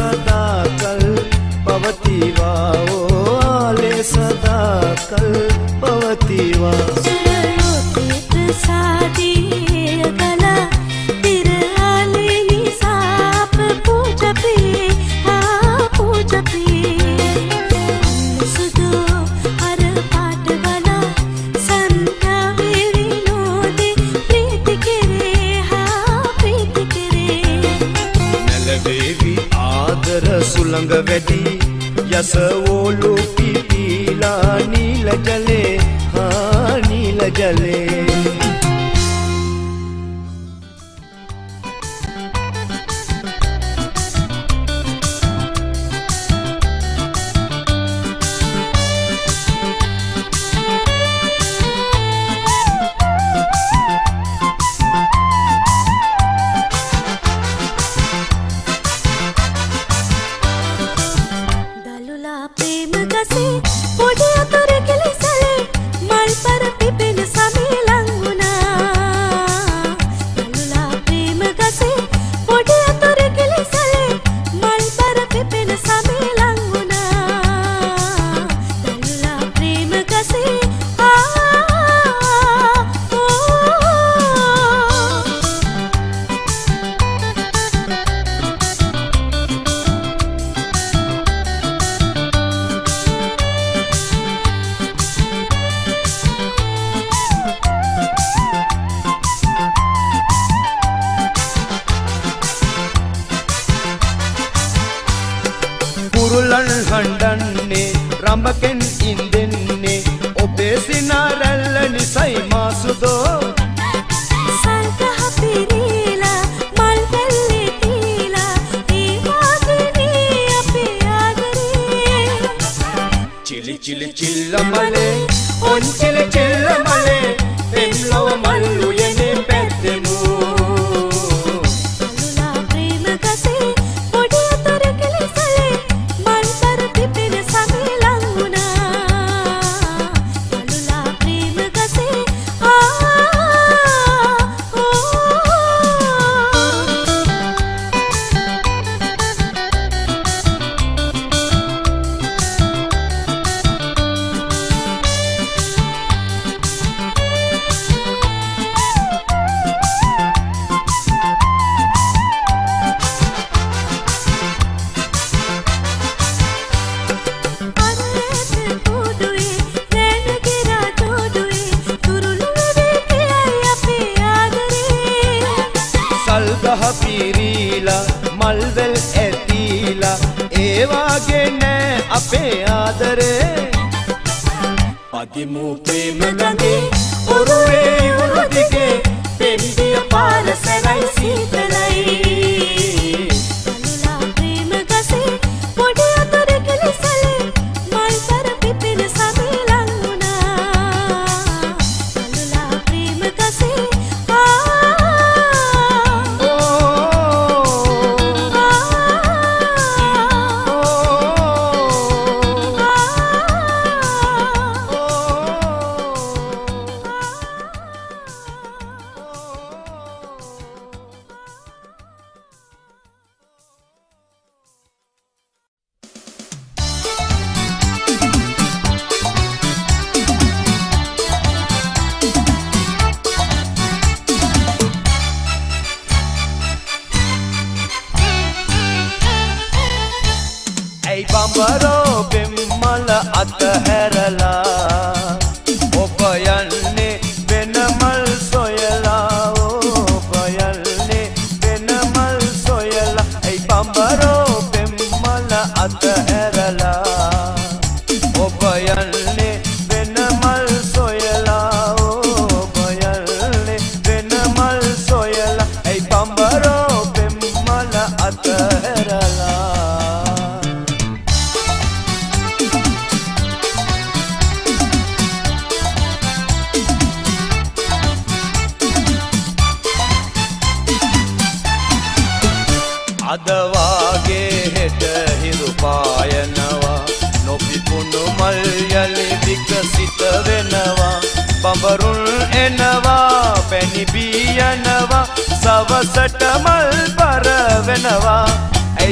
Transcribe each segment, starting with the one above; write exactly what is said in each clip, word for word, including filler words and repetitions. सदा कल पवती वा ओ आले सदा कल पवती वा सुलंग वेदी यस ओलू की पीला नील जले हाँ नील जले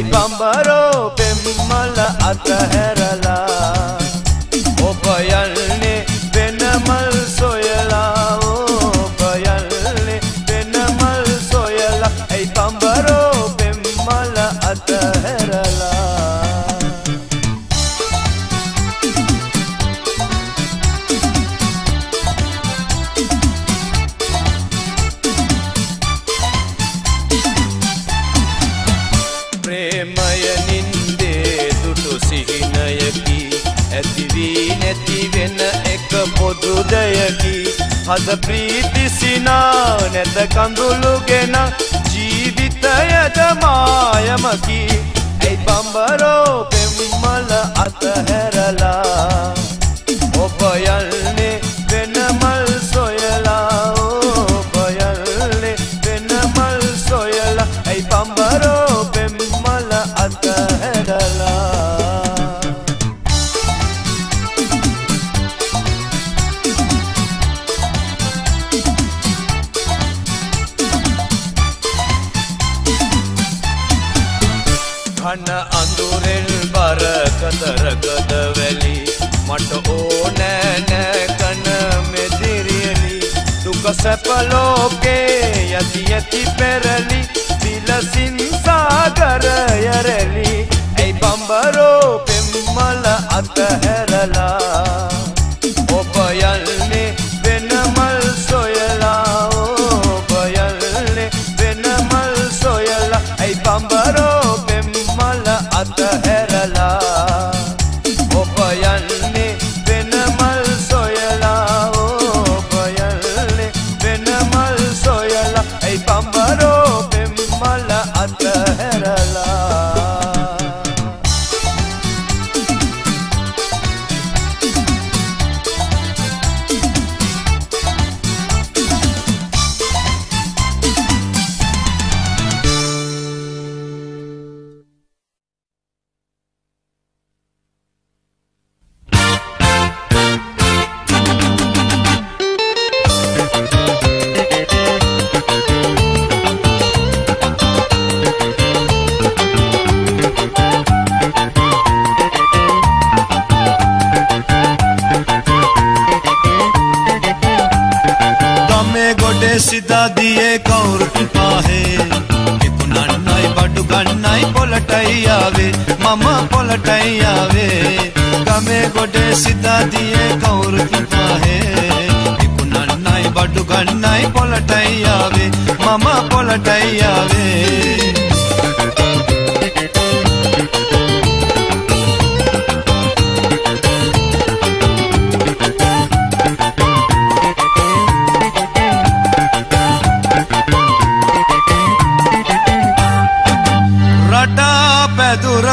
बम्बरों पे मल आता है रला ओ बयल ने बेनमल सोयला ओ बयल ने बेनमल सोयला ऐ बम्बरों पे मल आता है रला। हद प्रीति सिनानेत कंदुलुगेन जीवितयद मायमकी ऐ बंबरो बेम्मल अत हेरला ओ बयल ने बेनमल सोयला ओ बयल ने बेनमल सोयला ऐ बंबरो बेम्मल अत हेरला। मट ओ नैने कन में दिरियली दुख सपलो के यति यति पेरली बिलसिन सागर यरली ऐ बंबरो पेम्मल अत हेरला ओ बयल ने बेनमल सोयला ओ बयल ने बेनमल सोयला ऐ बंबरो पेम्मल अत हेरला ओ बयल सीधा दिए कौर पाहे नाई बाटू गन्नाई पोलटाई आवे मामा पोलटाई आवे गमे गोडे सीधा दिए कौर पाहे नाई बाटू गन्नाई पोलटाई आवे मामा पोलटाई आवे।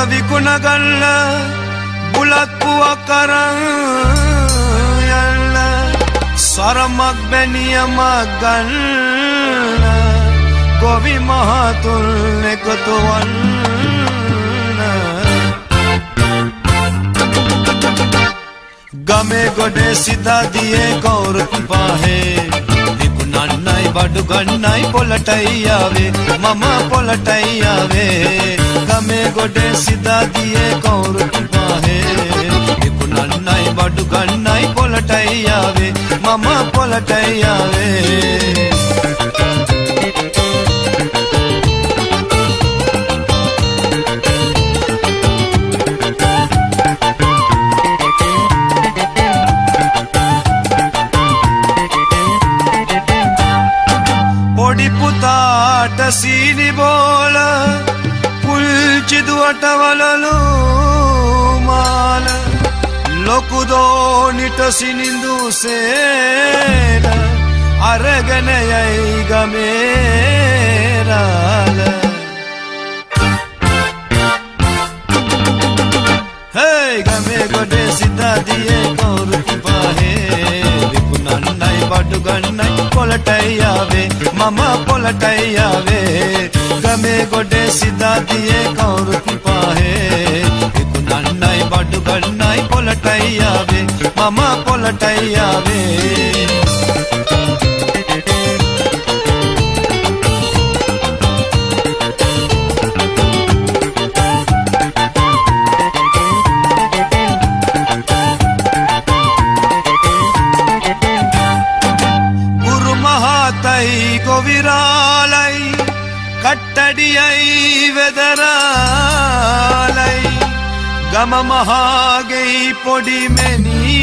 विकुन गल बुलकुआ कर सरमग बेनियम गल गोभी महातुल ने कतुअल गमे गोडे सीधा दिए गौर पाहे विकुना नाई बाडू गन्नाई पोलटाई आवे मामा पोलटाई आवे गमे गोडे सीधा दिए कौर पाहे विकुना नाई बाडू गन्नाई पोलटाई आवे मामा पोलटाई आवे। सीनी बोल पुलचिदुअटवलू माल लोकुदो निटसी निंदू से अरगन गमेरा हे गमे गोडे सीधा दिए गौर पाहे बाटू गन्नाई पोलटाई आवे मामा पोलटाई आवे गमे गोडे सीधा दिए कौर पाहे विकुना नाई बाटू गन्नाई पोलटाई आवे मामा पोलटाई आवे। गमहा गई पोड़ी में नी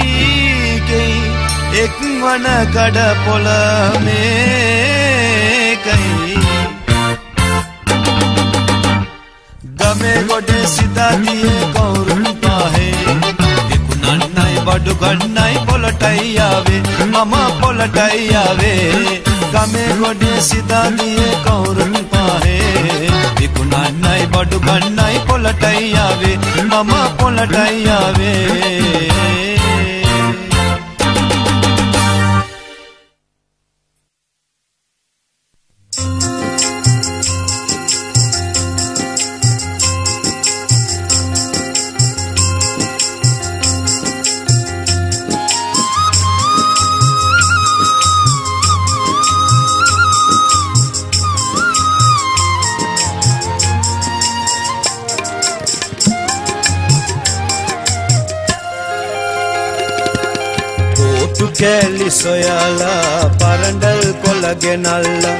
गई एक वन कड़ पोल में गई गमे गोटे सीता दिए गौर पाहे बडू गन्नाई पोलटाई आवे मामा पोलटाई आवे गमे गोटे सीता दिए गौर पाहे नाई बडू गन्नाई पोलटाई आवे मामा पोलटाई आवे। केली सोयाला परंडल को लगे नाला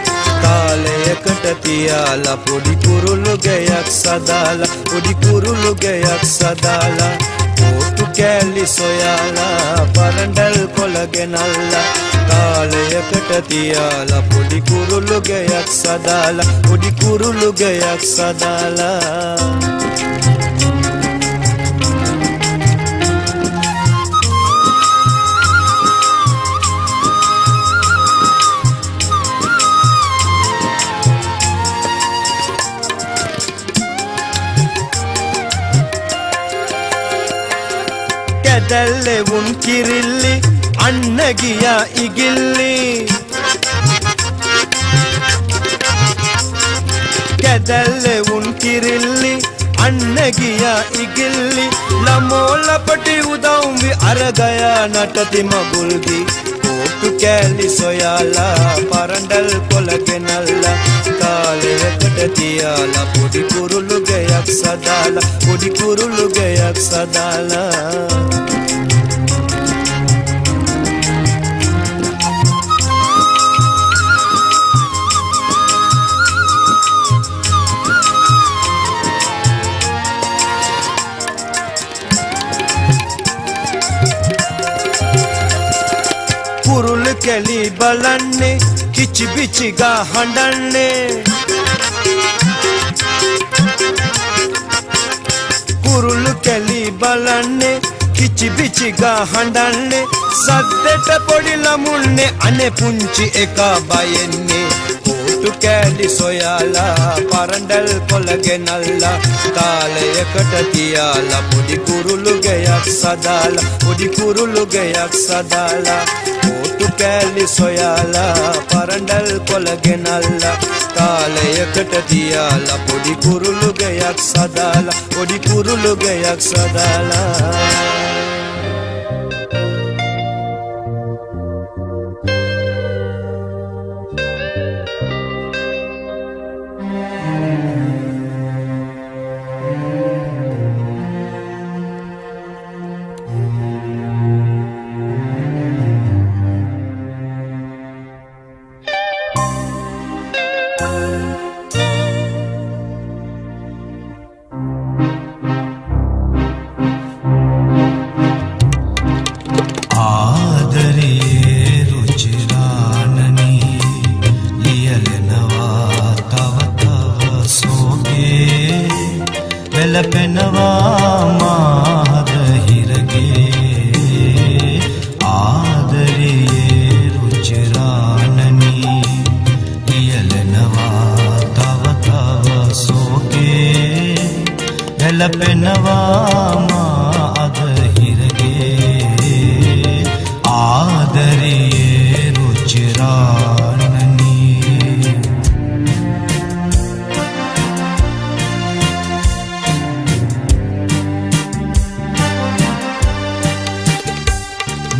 ताले कटतियाला पुड़ी कुरुल गया सदाला पुड़ी कुरुल गया सदाला कोटु केली सोयाला परंडल को लगे नाला ताले कटतियाला पुड़ी कुरुल गया सदाला पुड़ी कुरुल गया सदाला दल्ले उन्किरिल्ली अन्नगिया इगिल्ली कदल्ले उन्किरिल्ली अन्नगिया इगिल्ली लमोल पटी उदाऊंगी अरगया नटति मगुल्गी कोटु केली सोयाला परंडल कोलगे नल्ला काले कटतियाला पोडी कुरुलु गया सदाला पोडी कुरुलु गया सदाला केली बलन्ने किच बिच गा हंडने कुरुल केली बलन्ने किच बिच गा हंडने सत्ते टपोड़ी लमुन्ने अने पुंची एका बायन्ने कोटु केली सोयाला परंडल को लगे नल्ला ताले एकटतियाला पुडी कुरुल गया सदाला पुडी कुरुल गया सदाला कोटु केली सोयाला परंडल को लगे नल्ला ताले एकटतियाला पोडी कुरुल गया सदाला पोडी कुरुल गया सदाला।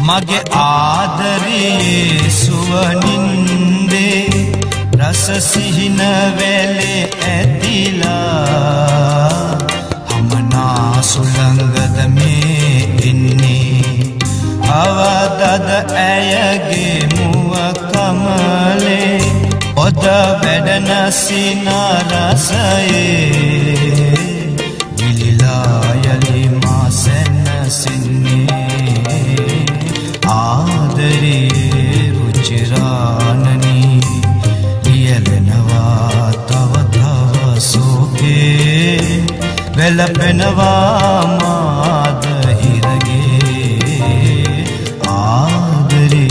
मगे आदरे सुवनिंदे रस सिहिन वेले ऐतिला हमना सुलंगद में इन्ने अवदद ऐयगे मुव कमले ओद वेडन सिना रसये विलिला यलिमा लपनवा माद हिरगे आदरे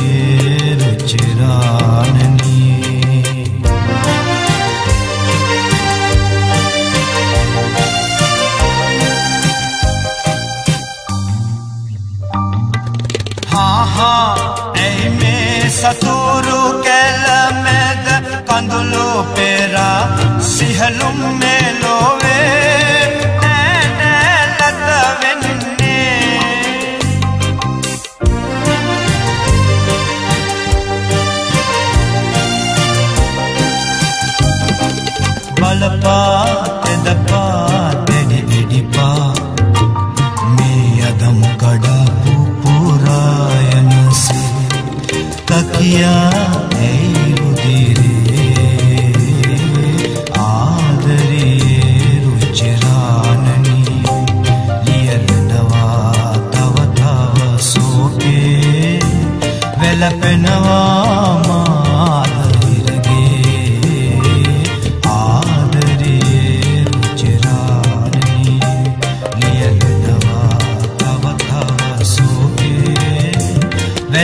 रुचराननी हाँ हाँ ऐमे सतुरु कैल में कंदुलो पेरा सिहलुम में लोवे पात दपात डिपा मैं अदम कड़ा पुरायन से तकिया आदरे रुचराननी लियल नवा तव तव सोके वेलप नवा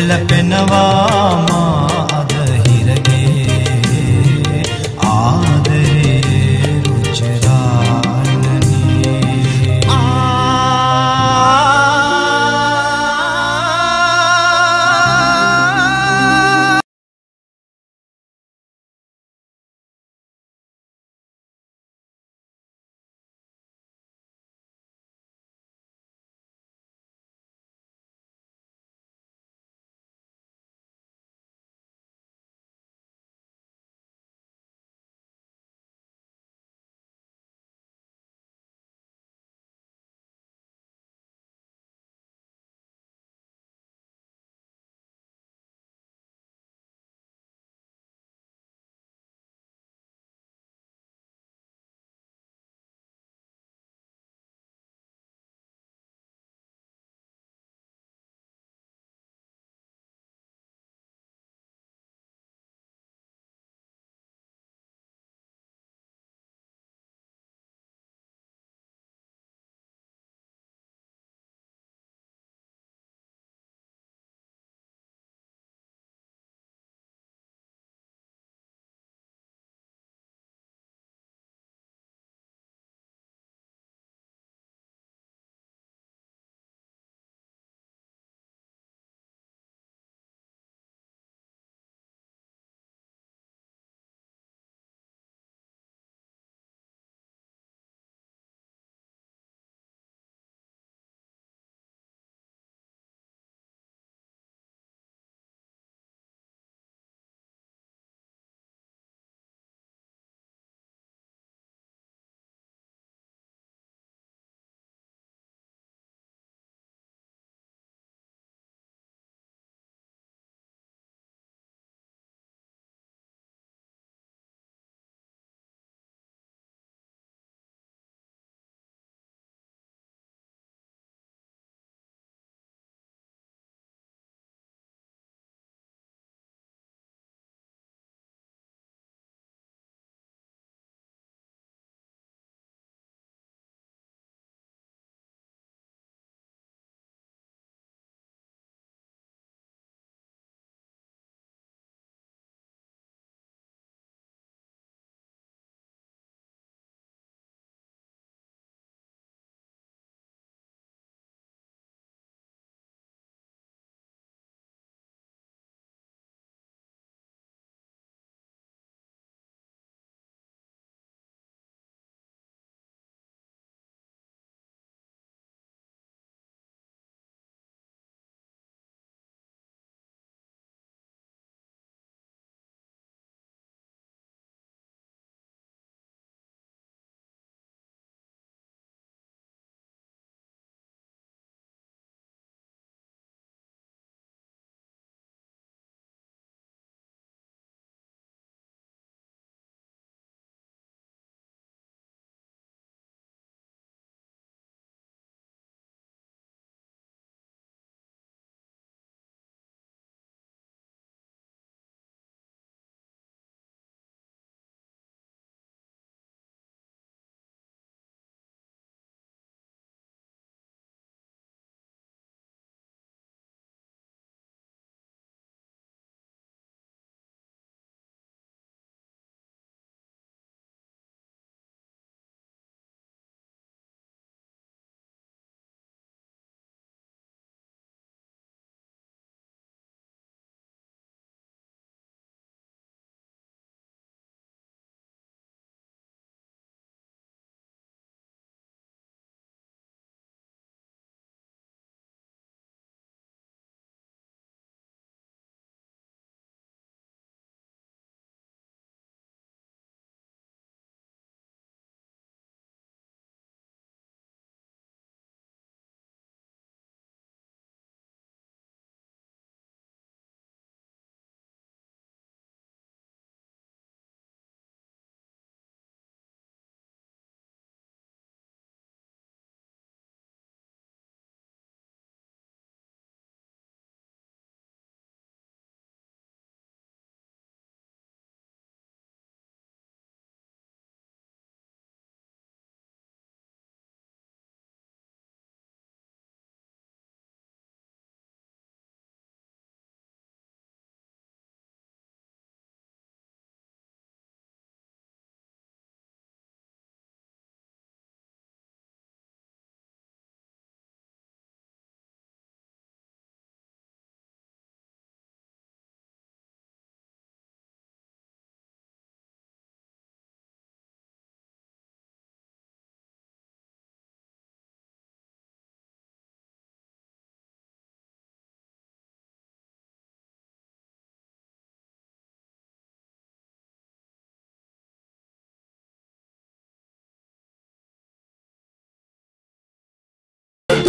लपनवा माद हिरगे आदरे रुचराननी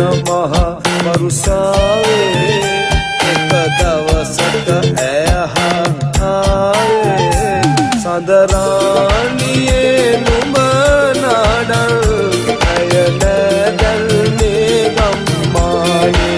नमः मरुसावे तदवसत ऐहाए सदरानिये नुमनाडल अयनदल निगम्माये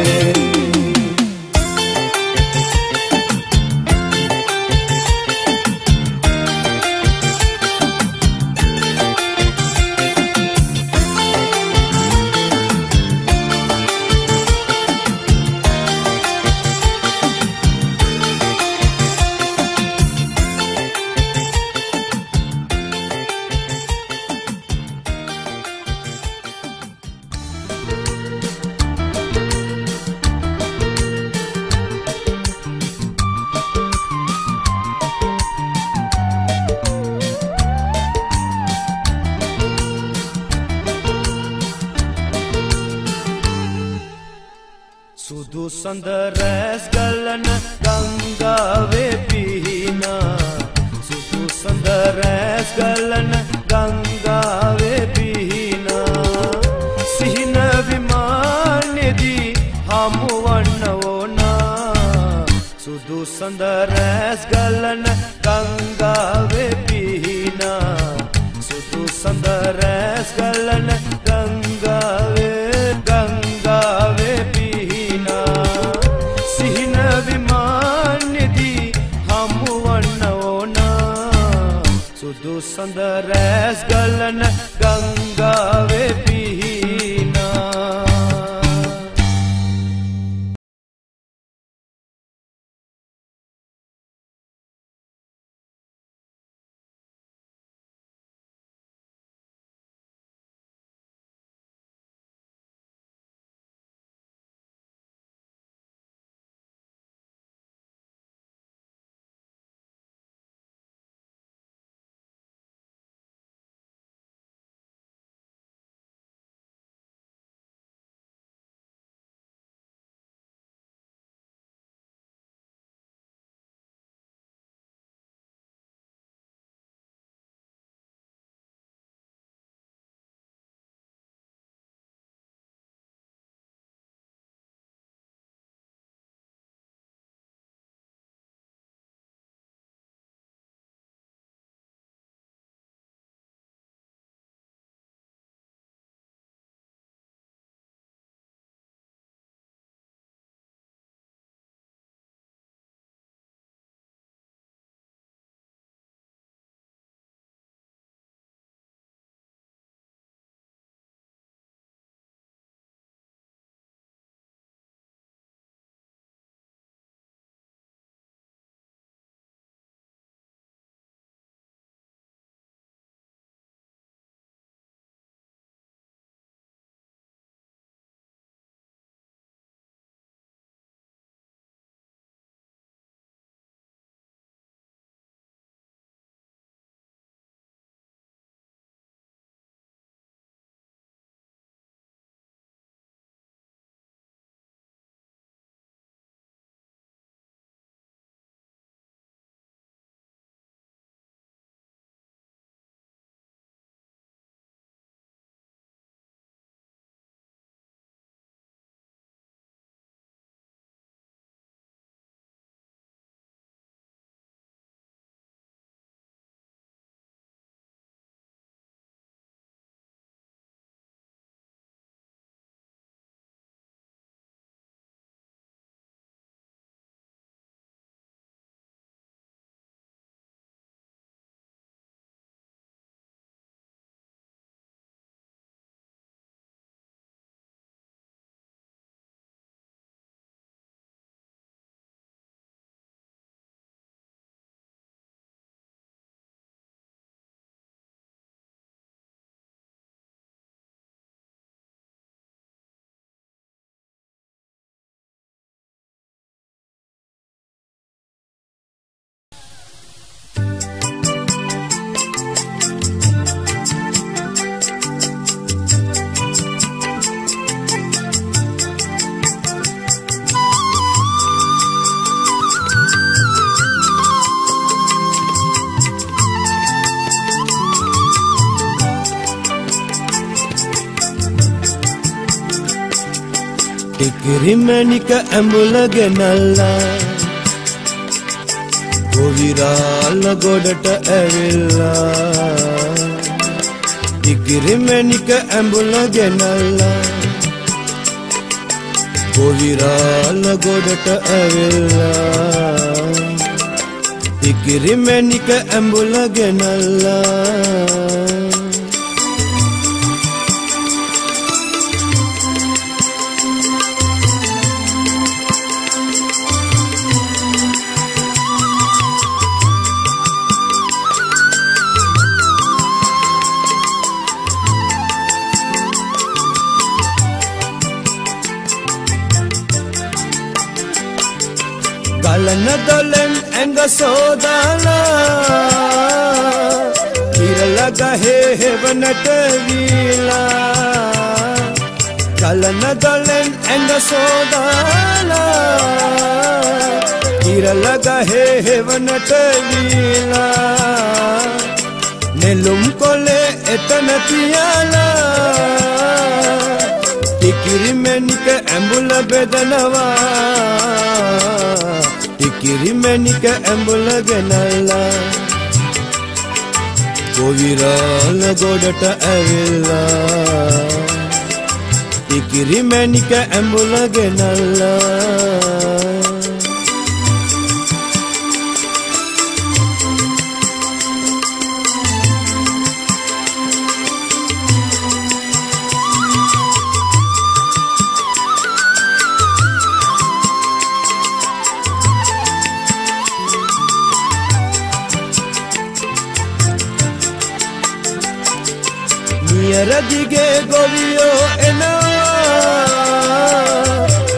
सुदुसंदरस गलन गंगा वे पीना सुदुसंदरस गलन गंगा वे पीना सिहन विमान दी हम वनवना सुदुसंदरस गलन गंगा वे पीना सुदुसंदरस गलन गंगा वे गंगा वे सुदुसंदरस गलन गंगा वे पीना Tikri manika amulaga nalla Govirala godata avilla Tikri manika amulaga nalla Govirala godata avilla Tikri manika amulaga nalla Kalana dolen enga sodala Viralaga he hevanata vila Kalana dolen enga sodala Viralaga he hevanata vila Nelum kole etanatiyala Tikiri menika ambula bedanava Tikiri menika ambula ganala Govirala godata avilla Tikiri menika ambula ganala Niyaradige goviyo enawa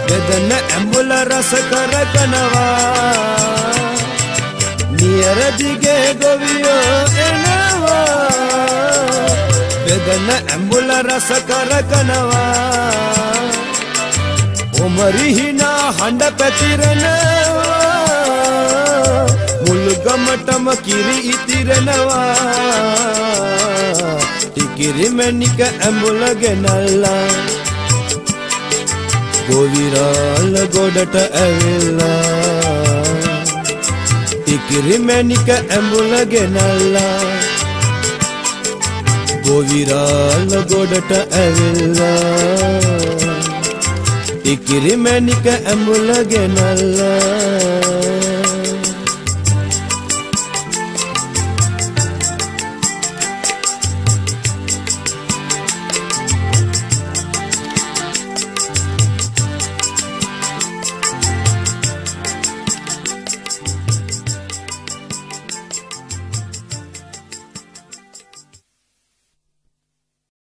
Vedana ambula rasakara kanawa Niyaradige goviyo enawa Vedana ambula rasakara kanawa Omarihina handa patiranawa Mulgamatama kiri itiranawa Tikiri menika ambulaga nalla Govirala godata avilla Tikiri menika ambulaga nalla Govirala godata avilla Tikiri menika ambulaga nalla